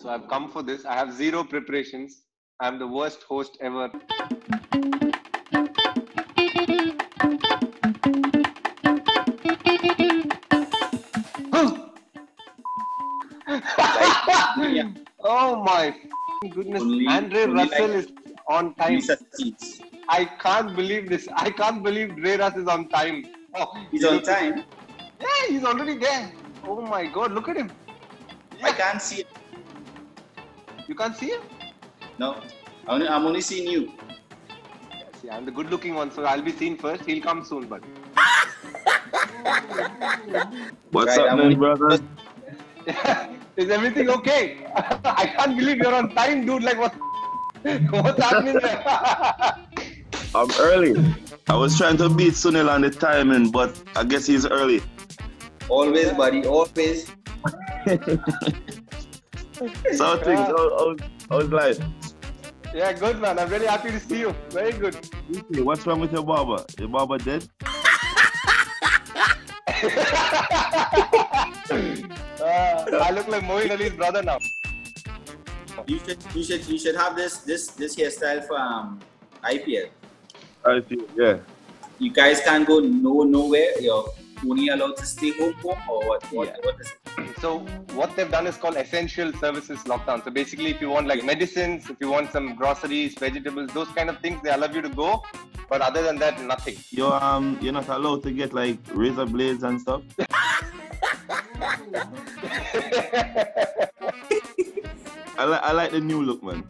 So I've come for this. I have zero preparations. I'm the worst host ever. Yeah. Oh my goodness. Andre Russell is on time. I can't believe this. I can't believe Andre Russell is on time. Oh, he's on time? Yeah, he's already there. Oh my god, look at him. Yeah. I can't see him. You can't see him? No, I'm only seeing you. Yes, yeah, I'm the good looking one, so I'll be seen first. He'll come soon, but. What's up, man, brother? Is everything okay? I can't believe you're on time, dude. Like, what's happening there? I'm early. I was trying to beat Sunil on the timing, but I guess he's early. Always, buddy. Always. So things, how's life? Yeah, good, man. I'm really happy to see you. Very good. What's wrong with your barber? Your barber dead? I look like Moeen Ali's brother now. You should have this hairstyle for IPL. IPL, yeah. You guys can't go nowhere. You're only allowed to stay home or what? Yeah. What is it? So what they've done is called essential services lockdown. So basically, if you want like medicines, if you want some groceries, vegetables, those kind of things, they allow you to go. But other than that, nothing. You're not allowed to get like razor blades and stuff. I like the new look, man.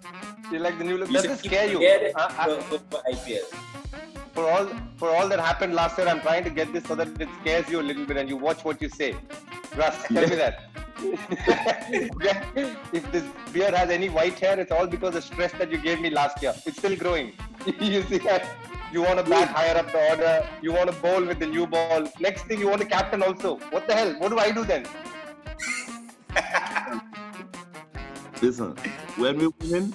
You like the new look? Does it scare you? For IPL. For all that happened last year, I'm trying to get this so that it scares you a little bit and you watch what you say. Russ, tell me that. If this beard has any white hair, it's all because of the stress that you gave me last year. It's still growing. You see that? You want to bat higher up the order. You want to bowl with the new ball. Next thing, you want to captain also. What the hell? What do I do then? Listen, when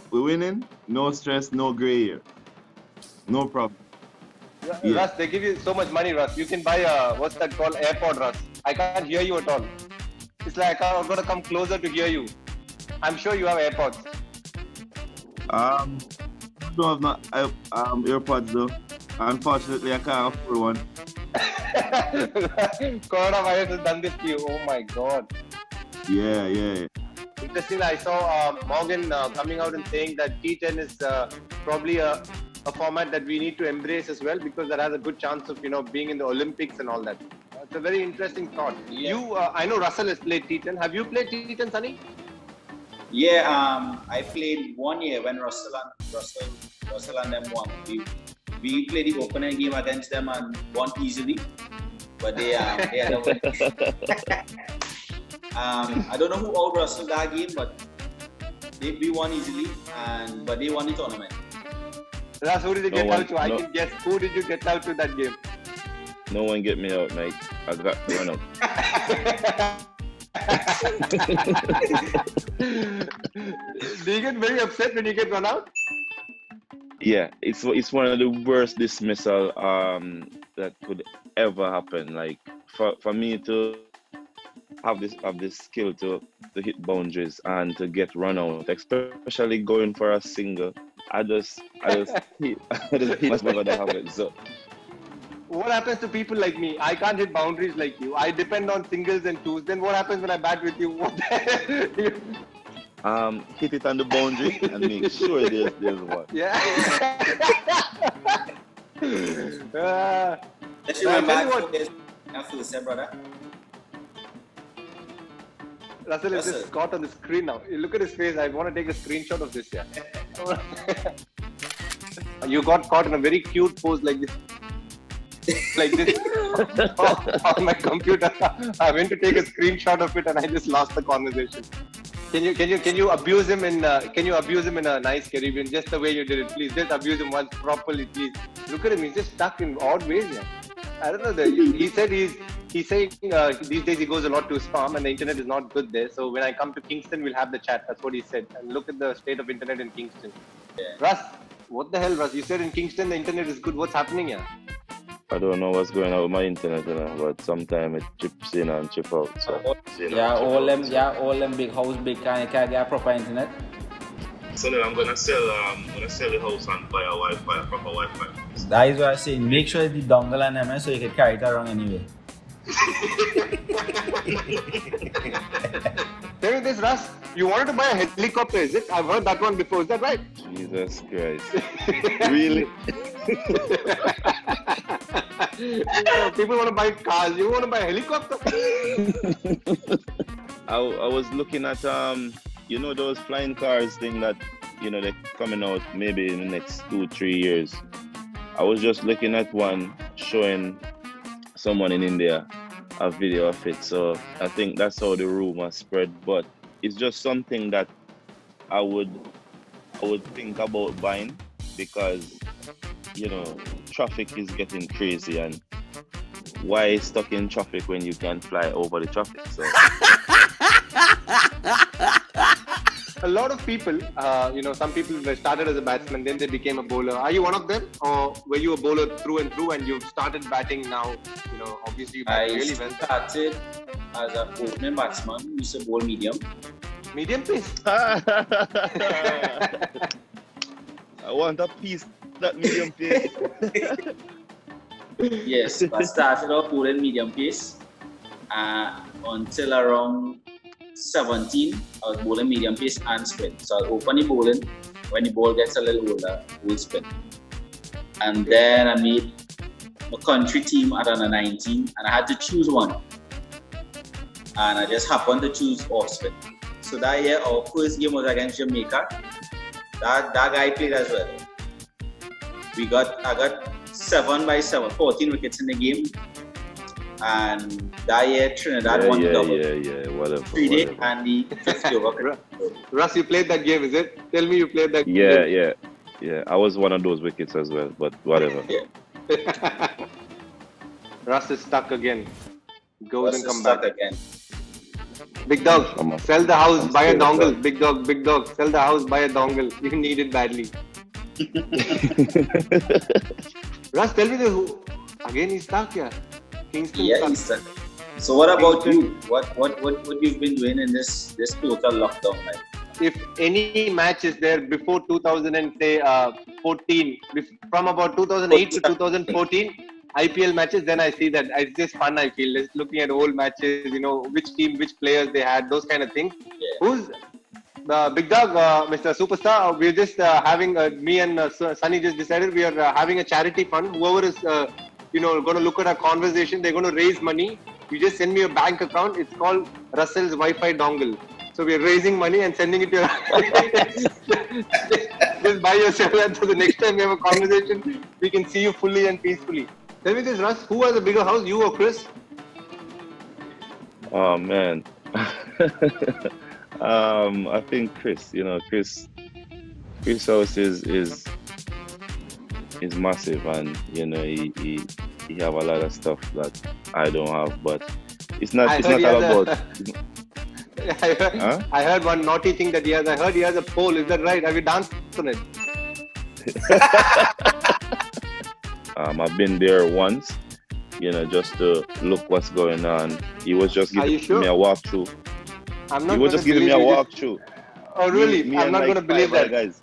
we're winning. No stress, no grey hair. No problem. Yeah. Russ, they give you so much money, Russ. You can buy a, what's that called, AirPod, Russ. I can't hear you at all. It's like I've got to come closer to hear you. I'm sure you have AirPods. No, I've not. I have AirPods though. Unfortunately, I can't afford one. Coronavirus has done this to you. Oh my god. Yeah. Interesting. I saw Morgan coming out and saying that T10 is probably a format that we need to embrace as well, because that has a good chance of being in the Olympics and all that. It's a very interesting thought. Yeah. I know Russell has played T10. Have you played T10, Sunny? Yeah, I played 1 year when Russell and them won. We played the opener game against them and won easily, but they had a win. I don't know who out Russell that game, but we won easily, but they won the tournament. Russ, who did you get out to? I can guess. Who did you get out to that game? No one get me out, mate. I got thrown out. Do you get very upset when you get run out? Yeah, it's one of the worst dismissal that could ever happen. Like for me to have this skill to hit boundaries and to get run out, especially going for a single, I just hit whatever happens. So. What happens to people like me? I can't hit boundaries like you. I depend on singles and twos. Then what happens when I bat with you? What the hell? Hit it on the boundary and make sure there's one. Yeah. Let's remember after the same, brother. Russell is just caught on the screen now. You look at his face. I want to take a screenshot of this. Yeah. You got caught in a very cute pose like this. Like this on my computer. I went to take a screenshot of it and I just lost the conversation. Can you abuse him in a nice Caribbean, just the way you did it? Please just abuse him once properly, please. Look at him, he's just stuck in odd ways. Yeah. I don't know. He's saying these days he goes a lot to his farm and the internet is not good there. So when I come to Kingston, we'll have the chat. That's what he said. And look at the state of internet in Kingston. Yeah. Russ, what the hell, Russ? You said in Kingston the internet is good. What's happening here? I don't know what's going on with my internet, but sometimes it chips in and chip out. So, all them big house, big car, you can't get proper internet. So then I'm gonna sell the house and buy a Wi-Fi, a proper Wi-Fi. That is what I say. Make sure the dongle and MS so you can carry it around anyway. Tell me this, Russ. You wanted to buy a helicopter, is it? I've heard that one before. Is that right? Jesus Christ! Really? People want to buy cars. You want to buy a helicopter? I was looking at you know, those flying cars thing that, you know, they're coming out maybe in the next 2-3 years. I was just looking at one showing someone in India a video of it. So I think that's how the rumor spread. But it's just something that I would think about buying because, you know, traffic is getting crazy and why stuck in traffic when you can fly over the traffic? So. A lot of people, you know, some people started as a batsman, then they became a bowler. Are you one of them? Or were you a bowler through and through and you've started batting now? You know, obviously you bat really well. I started as a opening batsman, who used to bowl medium. Medium pace? I want a piece, that medium pace. Yes, I started off bowling medium pace until around 17, I was bowling medium pace and spin. So I'll open the bowling, when the ball gets a little older, we'll spin. And then I made my country team at under 19 and I had to choose one. And I just happened to choose off spin. So that year our first game was against Jamaica. That guy played as well. I got 7 by 7, 14 wickets in the game. And that year Trinidad won the double. Whatever. And the 50 over. Russ, you played that game, is it? Tell me you played that game. Yeah. I was one of those wickets as well, but whatever. Russ is stuck again. Goes Russ and come back again. Big dog, sell the house, buy a dongle. Big dog, sell the house, buy a dongle. You need it badly. Russ, tell me who again he's stuck here. Kingston, yeah, Eastern. So what about Kingston? You? What you've been doing in this total lockdown, right? If any match is there before 2014, from about 2008 to 2014, IPL matches, then I see that it's just fun. I feel just looking at old matches, you know, which team, which players they had, those kind of things. Yeah. Who's the big dog, Mr. Superstar? We're just having me and Sunny just decided we are having a charity fund. Whoever is you know, going to look at our conversation, they're going to raise money. You just send me your bank account. It's called Russell's Wi-Fi dongle. So we're raising money and sending it to your... just buy yourself that so the next time we have a conversation, we can see you fully and peacefully. Tell me this, Russ, who has a bigger house, you or Chris? Oh, man. I think Chris, you know, Chris' house is massive and, you know, he have a lot of stuff that I don't have, but I heard one naughty thing that he has. I heard he has a pole. Is that right? Have you danced on it? I've been there once, you know, just to look what's going on. He was just giving me a walkthrough. He was just giving me a walkthrough. Oh, really? Me I'm not going to believe that. Guys.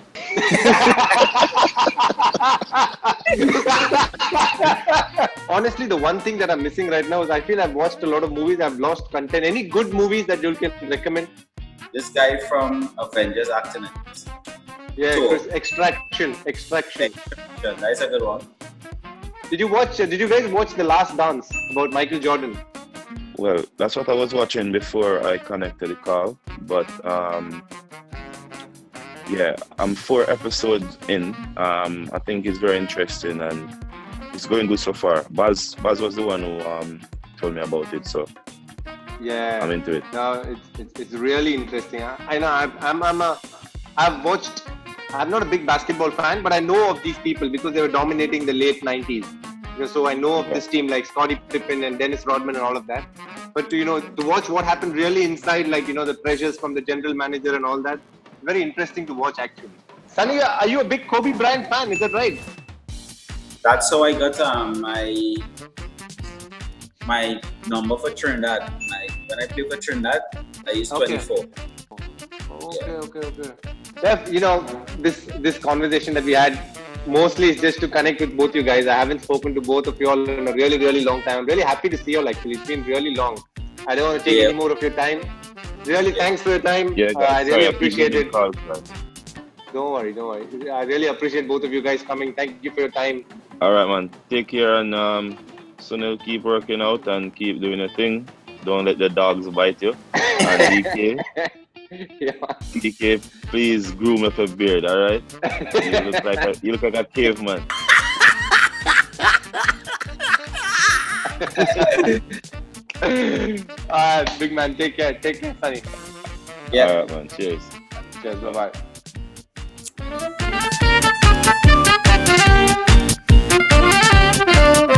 Honestly, the one thing that I'm missing right now is I feel I've watched a lot of movies, I've lost content. Any good movies that you can recommend? This guy from Avengers acting in it. Yeah, so, Chris, Extraction. That's a good one. Did you guys watch The Last Dance about Michael Jordan? Well, that's what I was watching before I connected the call, but yeah, I'm 4 episodes in. I think it's very interesting and it's going good so far. Baz was the one who told me about it, so yeah, I'm into it. No, it's really interesting. I know I'm not a big basketball fan, but I know of these people because they were dominating the late 90s. So I know of this team like Scottie Pippen and Dennis Rodman and all of that. But to, you know, to watch what happened really inside, like, you know, the pressures from the general manager and all that. Very interesting to watch, actually. Sunny, are you a big Kobe Bryant fan? Is that right? that's how I got my number for Trinidad. When I play for Trinidad, I use 24. Okay. Steph, you know, this conversation that we had mostly is just to connect with both you guys. I haven't spoken to both of you all in a really, really long time. I'm really happy to see you all actually. It's been really long. I don't want to take any more of your time. Really, thanks for your time. Yeah, guys, I really appreciate it. Don't worry. I really appreciate both of you guys coming. Thank you for your time. All right, man. Take care, and Sunil, keep working out and keep doing your thing. Don't let the dogs bite you. And DK, DK, please groom up a beard, all right? You look like a caveman. Big man, take care, Sunny. Yeah. All right, man. Cheers. Bye. Bye.